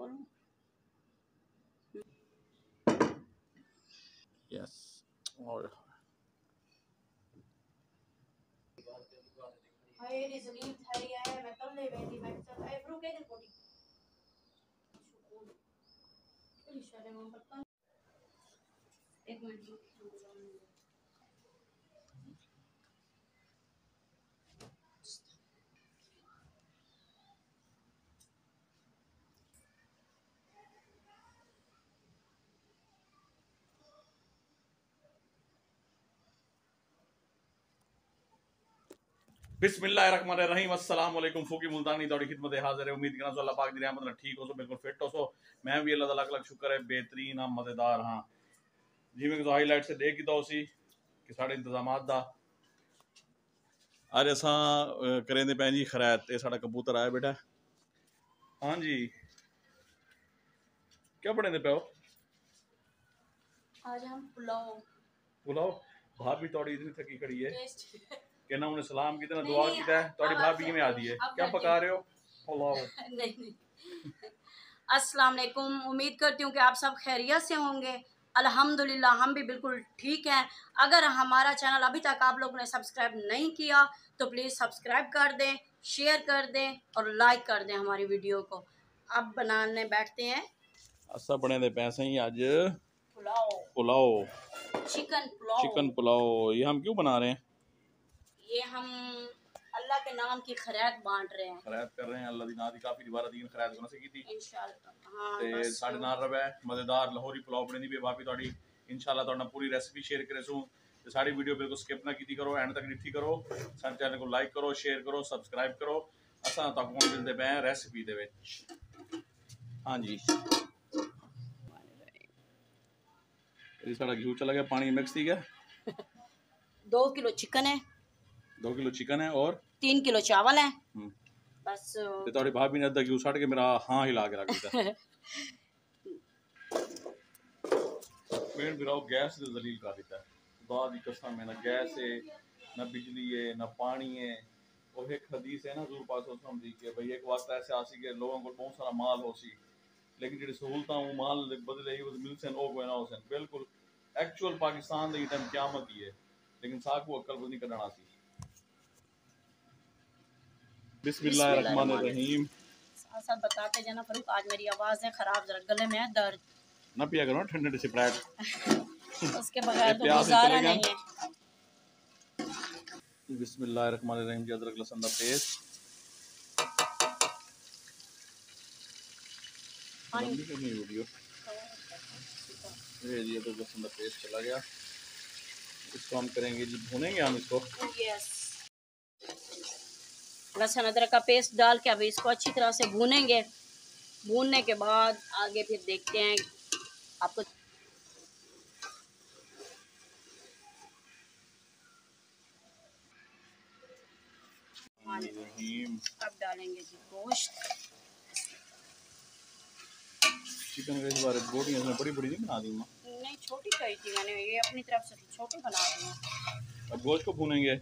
करूँ। यस, और एक मिनट बिस्मिल्लाहिर्रहमानिर्रहीम। अस्सलाम वालेकुम। फूकी मुल्तानी तोड़ी खिदमत हाजिर है। उम्मीद करना सो अल्लाह पाक दी रहमत ठीक हो सो, बिल्कुल फिट हो सो। मैं भी अल्लाह ताला का शुक्र है, बेहतरीन हाँ, मज़ेदार हाँ जी। मैं हाईलाइट से देखी तो उसी कि साढ़े इंतजामात दा अरे असा करेंदे पैं जी खरैत। ये साढ़ा कबूतर आया बेटा। हाँ जी, क्या पढ़ेंदे पे हो? आज हम पुलाओ। पुलाओ भाभी तोड़ी इतनी थकी खड़ी है कहना उन्हें सलाम की तरह दुआ की है। थोड़ी भाभी में आ दी है, क्या पका रहे हो? नहीं। अस्सलाम वालेकुम, उम्मीद करती हूँ कि आप सब खैरियत से होंगे। अल्हम्दुलिल्लाह हम भी बिल्कुल ठीक हैं। अगर हमारा चैनल अभी तक आप लोगों ने सब्सक्राइब नहीं किया तो प्लीज़ सब्सक्राइब कर दें, शेयर कर दें और लाइक कर दें हमारी वीडियो को। अब बनाने बैठते हैं। अच्छा बने थे पैसे ही आज पुलाओ, चिकन पुलाओ। ये हम क्यों बना रहे हैं? ये हम अल्लाह के नाम की खैरात बांट रहे हैं, खैरात कर रहे हैं। अल्लाह दी नाम दी काफी दिवारा दीन खैरात करना से की थी इंशाल्लाह। हां ते साडे नाल रवे मजेदार लाहौरी पुलाव बने दी बे भाभी तोड़ी। इंशाल्लाह तोड़ा पूरी रेसिपी शेयर करेसू ते साडी वीडियो बिल्कुल स्किप ना कीती करो, एंड तक निठी करो। साडे चैनल को लाइक करो, शेयर करो, सब्सक्राइब करो। असा तक हुन मिलदे पए रेसिपी दे विच। हां जी, ये साडा घी चला गया, पानी मिक्स थी गया। 2 किलो चिकन है, 2 किलो चिकन है और 3 किलो चावल है। बस ते थोड़ी भाभी ने अद्धा घी साट के मेरा हां हिला के रख दिया। पेड़ बिराओ गैस से जलील कर देता है। बाद ही कसम में ना गैस है, ना बिजली है, ना पानी है। और एक हदीस है ना हजूर पास उसमें दी के भाई एक वास्ता ऐसे आसी के लोगों को बहुत सारा माल होसी लेकिन जेडी सहूलता वो माल बदले ही मिलसन ओ कोई ना होसन। बिल्कुल एक्चुअल पाकिस्तान दे टाइम क़यामत ही है लेकिन साकू अकल को नहीं करना सी। बिस्मिल्लाहिर्रहमानिर्रहीम। साथ बताते जाना फरूक, आज मेरी आवाज है खराब, जरा गले में है दर्द। ना पिया करो ठंडे स्प्राइट। उसके बगैर तो गुजारा नहीं है। बिस्मिल्लाहिर्रहमानिर्रहीम जी, अदरक लहसुन का पेस्ट। पानी नहीं होगी ये जी, अदरक लहसुन का पेस्ट चला गया। इसको हम करेंगे जी भूनेंगे हम इसको। यस, लहसुन अदरक का पेस्ट डाल के अब इसको अच्छी तरह से भूनेंगे। भूनने के बाद आगे फिर देखते हैं आपको। अब डालेंगे जी गोश्त। चिकन के इस बार बोटियां इसमें बड़ी-बड़ी नहीं बना दी मां। नहीं, छोटी कही थी मैंने, ये अपनी तरफ से छोटी बना दी। अब गोश्त को भूनेंगे।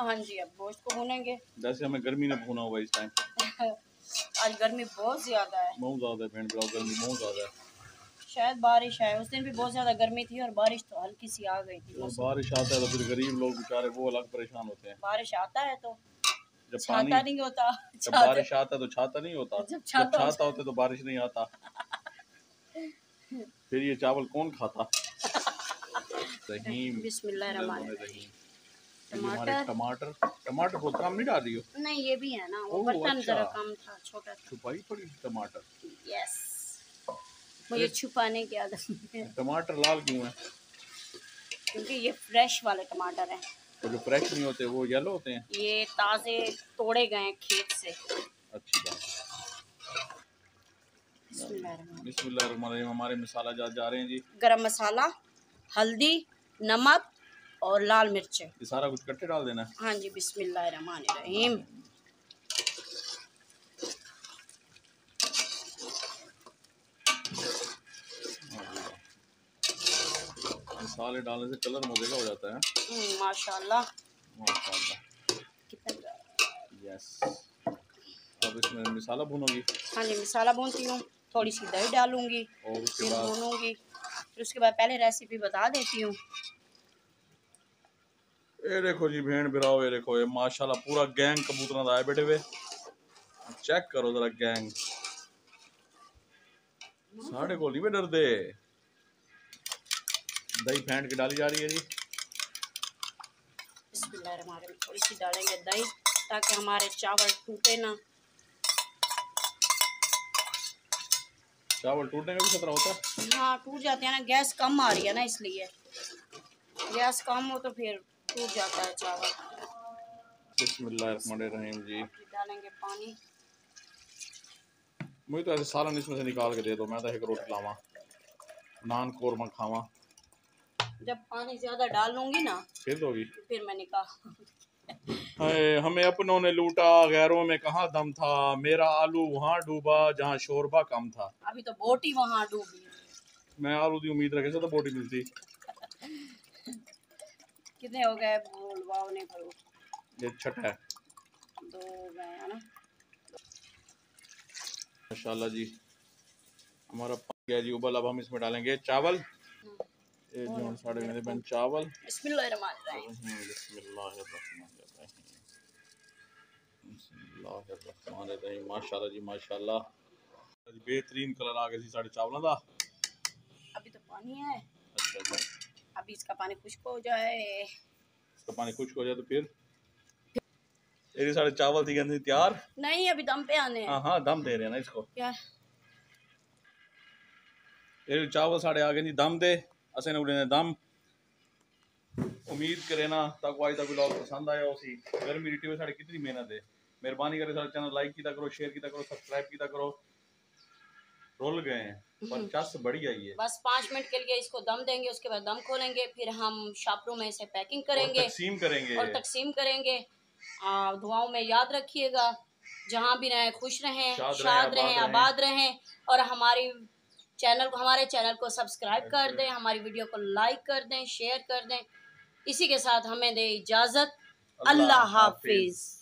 हाँ जी, अब गोश्त को भूनेंगे। जैसे हमें गर्मी ने भूना हुआ इस टाइम। आज गर्मी बहुत ज्यादा है, बहुत ज्यादा है भैन भ्राओ, गर्मी बहुत ज्यादा है। शायद बारिश है, उस दिन भी बहुत ज्यादा गर्मी थी और बारिश तो हल्की सी आ गई थी। बारिश आता है तो फिर गरीब लोग बेचारे वो अलग परेशान होते हैं। बारिश आता है तो जब छाता नहीं होता, जब बारिश आता है तो छाता नहीं होता, जब छाता होता तो बारिश नहीं आता। फिर ये चावल कौन खाता? बिस्मिल्लाहिर्रहमानिर्रहीम। टमाटर बहुत कम नहीं डाल रही हो? नहीं, ये भी है ना, वो बर्तन जरा कम था, छोटा था। छुपाई पड़ी टमाटर। यस, मुझे छुपाने की आदत है। टमाटर लाल क्यों है? क्योंकि ये फ्रेश वाले टमाटर हैं। तो जो फ्रेश नहीं होते वो येलो होते हैं। ये ताज़े तोड़े गए हैं खेत से। अच्छी बात। बिस्मिल्लाहिर्रहमानिर्रहीम। हमारे मसाला जा रहे हैं जी, गरम मसाला, हल्दी, नमक और लाल मिर्च। ये सारा कुछ इकट्ठे डाल देना है। हाँ जी, बिस्मिल्लाहिर्रहमानिर्रहीम। मसाले डालने से कलर मजेदार हो जाता है। माशाल्लाह माशाल्लाह। यस, अब इसमें मसाला भूनोगी? हाँ जी, मसाला भूनती हूँ। थोड़ी सी दही डालूंगी, फिर भूनूंगी। फिर उसके बाद पहले रेसिपी बता देती हूँ। ये देखो जी भेड़ बिराओ, ये देखो, ये माशाल्लाह पूरा गैंग कबूतरा आए बैठे हुए, चेक करो जरा गैंग। साढ़े को नहीं डर दे। दही फेंट के डाली जा रही है जी। बिस्मिल्लाहिर्रहमानिर्रहीम, थोड़ी सी डालेंगे दही ताकि हमारे चावल टूटे ना। चावल टूटने का भी खतरा होता है। हाँ, टूट जाते हैं ना, गैस कम आ रही है ना, इसलिए गैस कम हो तो फिर टूट जाता है चावल। बिस्मिल्लाहिर्रहमानिर्रहीम जी, डालेंगे पानी। मुझे तो ऐसे सारा इसमें से निकाल के दे दो, मैं तो एक रोटी लावा, नान कोरमा खावा। जब पानी ज्यादा डाल लूंगी ना फिर दोगी, फिर मैं निकाल। हमें अपनों ने लूटा, गैरों में कहाँ दम था, मेरा आलू वहाँ डूबा जहाँ शोरबा कम था। अभी तो बोटी वहाँ डूबी। मैं आलू की उम्मीद रखे तो बोटी मिलती। कितने हो गए ये छठा दो गए ना। माशाल्लाह जी हमारा पक गया जी उबल। अब हम इसमें डालेंगे चावल, ये जो साढ़े मेरे बन चावल। बिस्मिल्लाहिर्रहमानिर्रहीम। माशाल्लाह जी माशाल्लाह, बेहतरीन कलर आ गया जी साढ़े चावलों का। अभी तो पानी है। अच्छा जी, अभी इसका पानी खुश्क हो जाए। इसका पानी खुश्क हो जाए तो फिर ये साढ़े चावल थी गंदी तैयार। नहीं, अभी दम पे आने। हाँ हाँ, दम दे रहे हैं ना इसको यार। ये चावल साढ़े आ गए जी दम दे। असें उड़े दम। उम्मीद करे ना तक आज का ब्लॉग पसंद आया उसी। गर्मी रिटी में साढ़े कितनी मेहनत है। मेहरबानी करे साढ़े चैनल लाइक किया करो, शेयर किया करो, सब्सक्राइब किया करो। रोल गए हैं पर चस बढ़ी आई है। बस 5 मिनट के लिए इसको दम देंगे, उसके बाद दम खोलेंगे, फिर हम शापरों में इसे पैकिंग करेंगे, तकसीम करेंगे। दुआओं में याद रखिएगा, जहाँ भी रहें खुश रहें, शाद रहें, आबाद रहें। और हमारे चैनल को सब्सक्राइब कर दें, हमारी वीडियो को लाइक कर दें, शेयर कर दें। इसी के साथ हमें दे इजाज़त। अल्लाह हाफिज़।